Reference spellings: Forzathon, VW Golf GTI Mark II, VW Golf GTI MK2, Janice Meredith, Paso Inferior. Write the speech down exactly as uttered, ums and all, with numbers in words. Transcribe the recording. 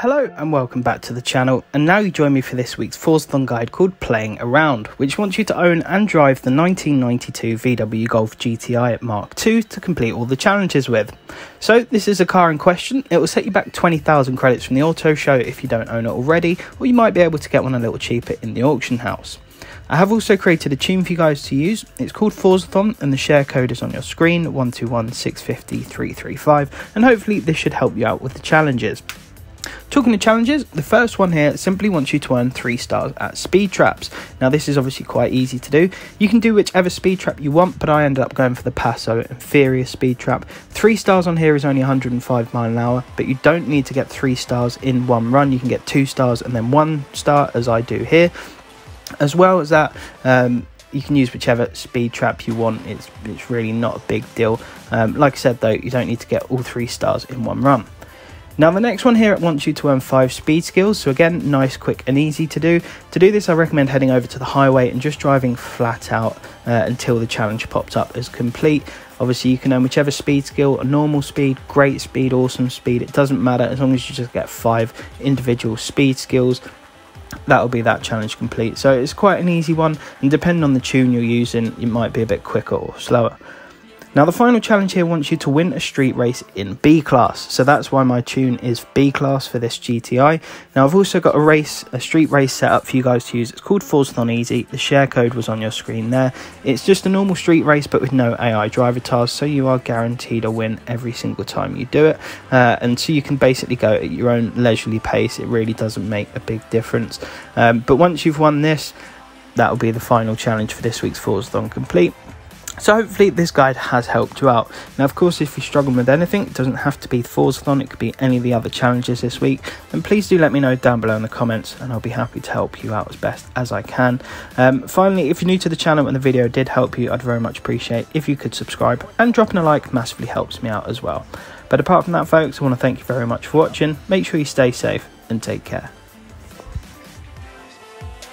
Hello and welcome back to the channel, and now you join me for this week's Forzathon guide called Playing Around, which wants you to own and drive the nineteen ninety-two V W Golf G T I Mark two to complete all the challenges with. So this is a car in question. It will set you back twenty thousand credits from the auto show if you don't own it already, or you might be able to get one a little cheaper in the auction house. I have also created a tune for you guys to use. It's called Forzathon and the share code is on your screen, one two one, six five zero, three three five, and hopefully this should help you out with the challenges. Talking of challenges, the first one here simply wants you to earn three stars at speed traps. Now this is obviously quite easy to do. You can do whichever speed trap you want, but I ended up going for the Paso Inferior speed trap. Three stars on here is only one hundred and five miles an hour, but you don't need to get three stars in one run. You can get two stars and then one star, as I do here. As well as that, um, you can use whichever speed trap you want. It's, it's really not a big deal. Um, like I said though, you don't need to get all three stars in one run. Now the next one here, it wants you to earn five speed skills, so again, nice, quick and easy to do. To do this, I recommend heading over to the highway and just driving flat out uh, until the challenge pops up as complete. Obviously you can earn whichever speed skill, a normal speed, great speed, awesome speed, it doesn't matter, as long as you just get five individual speed skills. That'll be that challenge complete. So it's quite an easy one, and depending on the tune you're using, it might be a bit quicker or slower. Now the final challenge here wants you to win a street race in B class, so that's why my tune is B class for this G T I. Now I've also got a race, a street race set up for you guys to use. It's called Forzathon Easy, the share code was on your screen there. It's just a normal street race but with no A I driver tasks, so you are guaranteed a win every single time you do it. Uh, and so you can basically go at your own leisurely pace, it really doesn't make a big difference. Um, but once you've won this, that'll be the final challenge for this week's Forzathon Complete. So hopefully this guide has helped you out. Now of course, if you're struggling with anything, it doesn't have to be Forzathon, it could be any of the other challenges this week, then please do let me know down below in the comments and I'll be happy to help you out as best as I can. Um, finally, if you're new to the channel and the video did help you, I'd very much appreciate if you could subscribe, and dropping a like massively helps me out as well. But apart from that folks, I want to thank you very much for watching, make sure you stay safe and take care.